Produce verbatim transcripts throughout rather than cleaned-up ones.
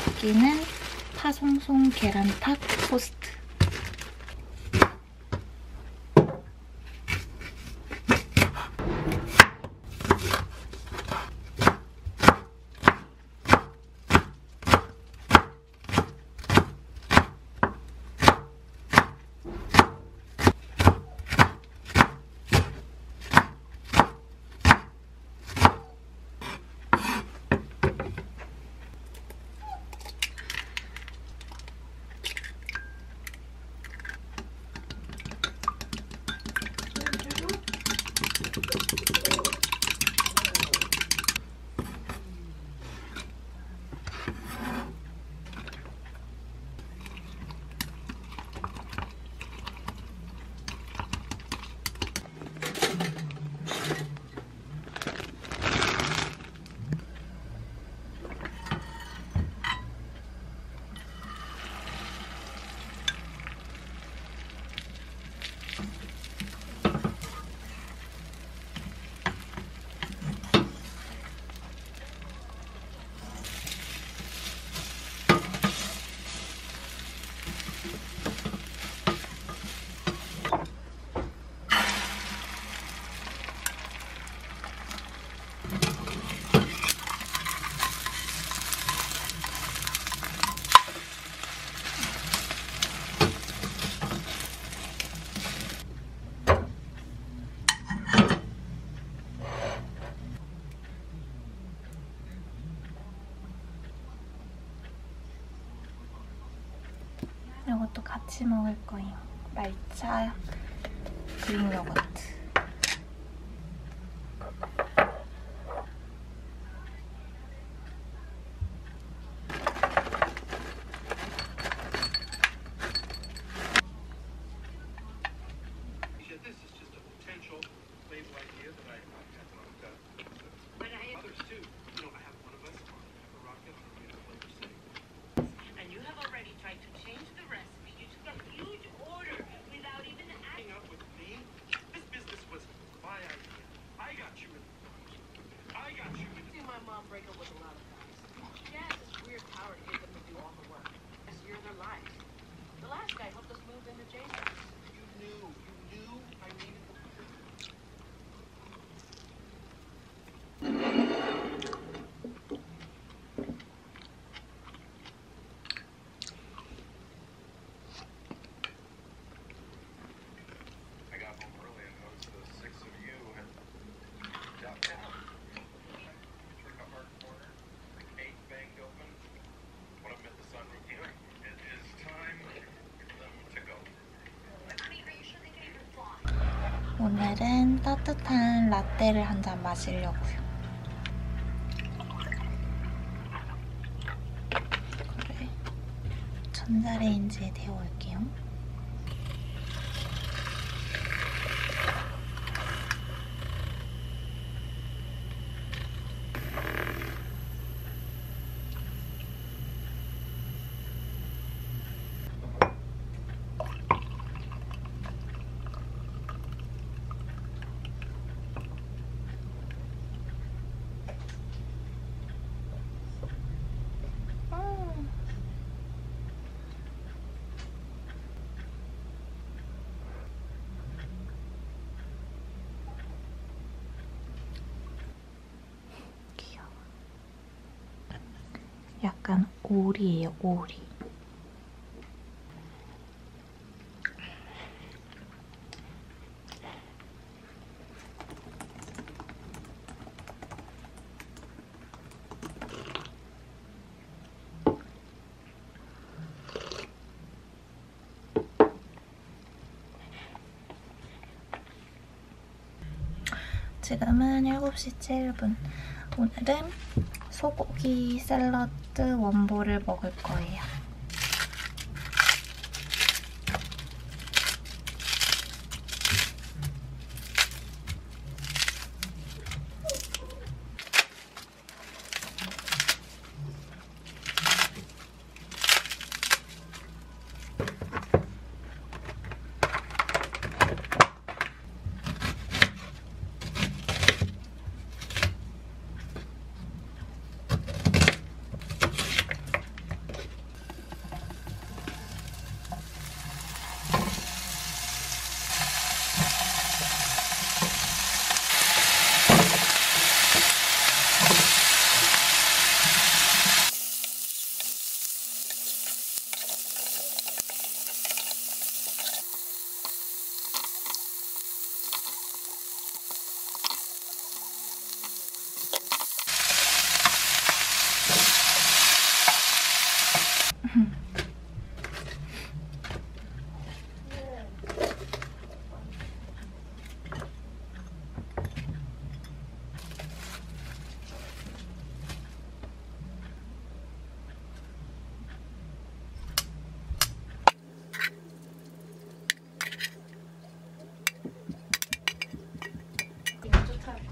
토끼는 파송송 계란탑 포스트. 이것도 같이 먹을 거예요. 말차 그릭 요거트. 오늘은 따뜻한 라떼를 한 잔 마시려고요. 그래. 전자레인지에 데워올게요. 약간 오리예요, 오리. 지금은 일곱 시 칠 분. 오늘은 소고기 샐러드 원볼을 먹을 거예요.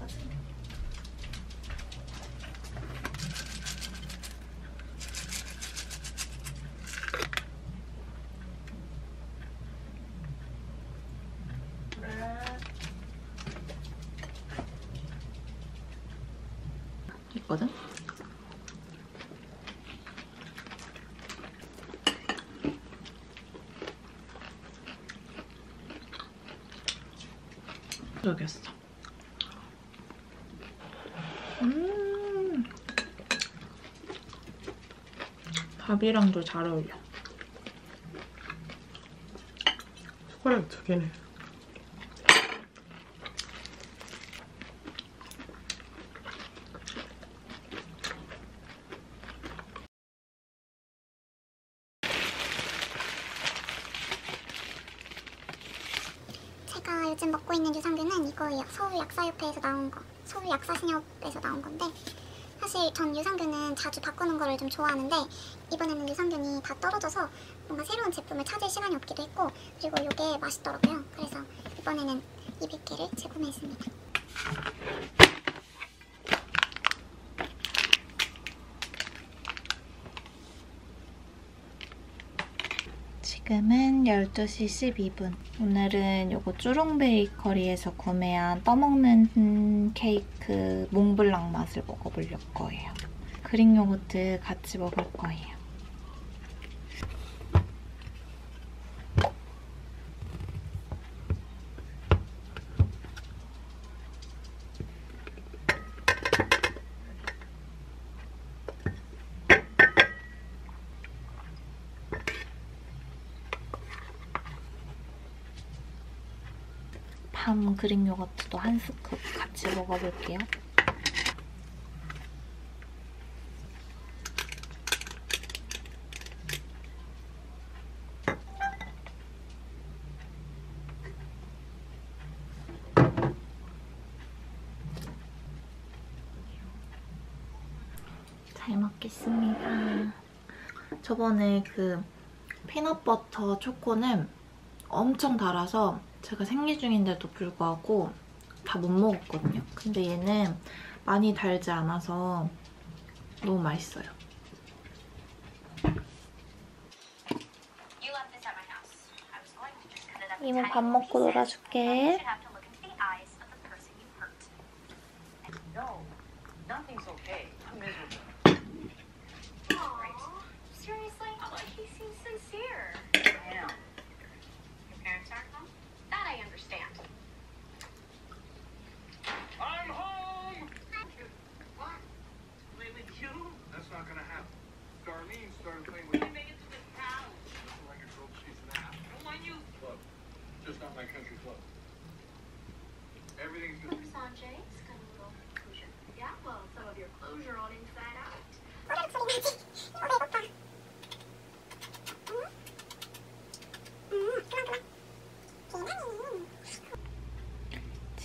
가지고. 있거든? 저기였어. 음 밥이랑도 잘 어울려. 초콜릿 두 개네. 요즘 먹고 있는 유산균은 이거예요. 서울 약사협회에서 나온 거. 서울 약사신협에서 나온 건데, 사실 전 유산균은 자주 바꾸는 거를 좀 좋아하는데 이번에는 유산균이 다 떨어져서 뭔가 새로운 제품을 찾을 시간이 없기도 했고, 그리고 이게 맛있더라고요. 그래서 이번에는 이백 개를 재구매했습니다. 지금은 열두 시 십이 분. 오늘은 요거 쭈룽베이커리에서 구매한 떠먹는 케이크 몽블랑 맛을 먹어볼 거예요. 그릭 요거트 같이 먹을 거예요. 밤 그릭 요거트도 한 스쿱 같이 먹어볼게요. 잘 먹겠습니다. 저번에 그 피넛버터 초코는 엄청 달아서 제가 생리 중인데도 불구하고 다 못 먹었거든요. 근데 얘는 많이 달지 않아서 너무 맛있어요. 이모 밥 먹고 놀아줄게.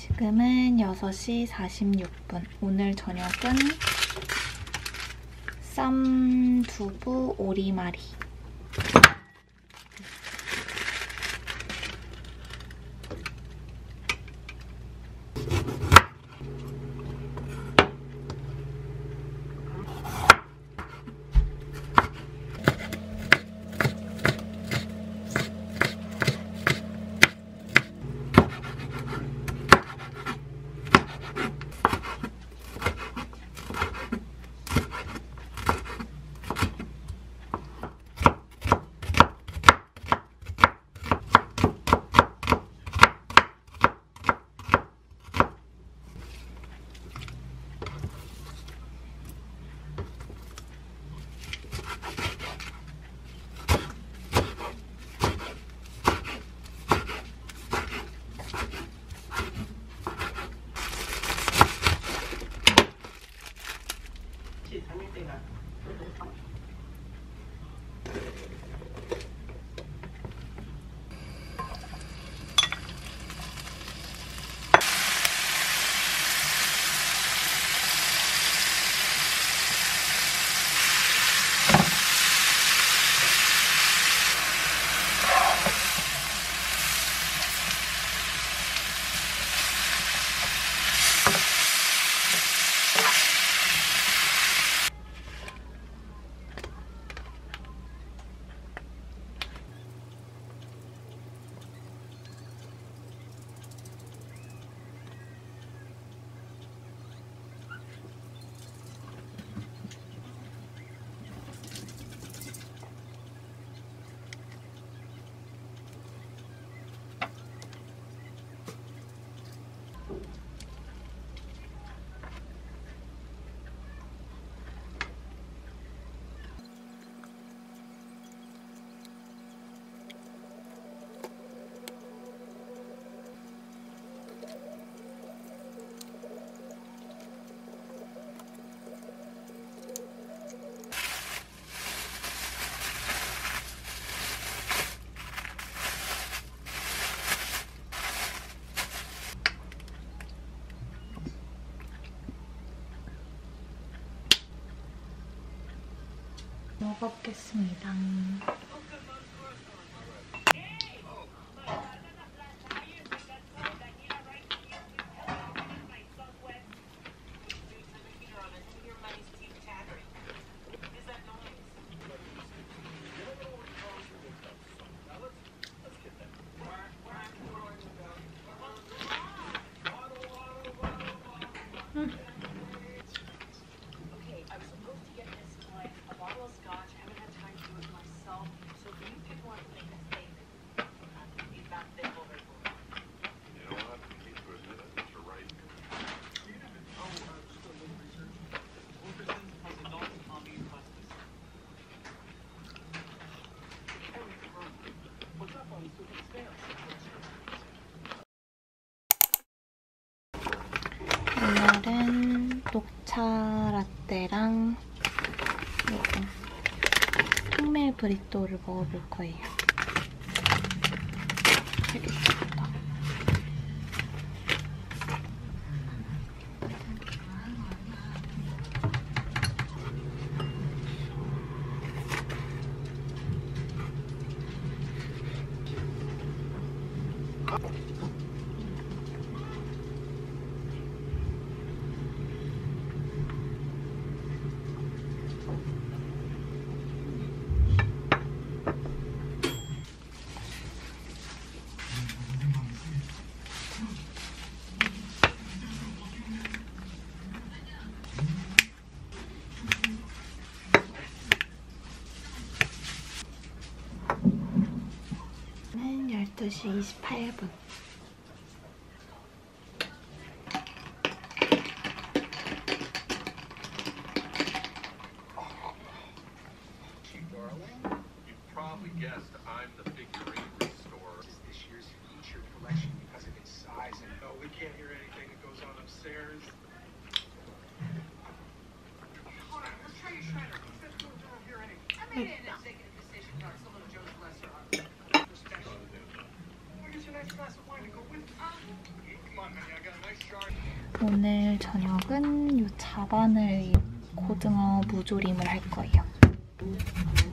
지금은 여섯 시 사십육 분. 오늘 저녁은 쌈, 두부, 오리마리. 먹어보겠습니다. 오늘은 녹차 라떼랑 요거 통밀 브리또를 먹어볼 거예요. 되게 예쁘다. 열두 시 이십팔 분. 오늘 저녁은 이 자반을 고등어 무조림을 할 거예요.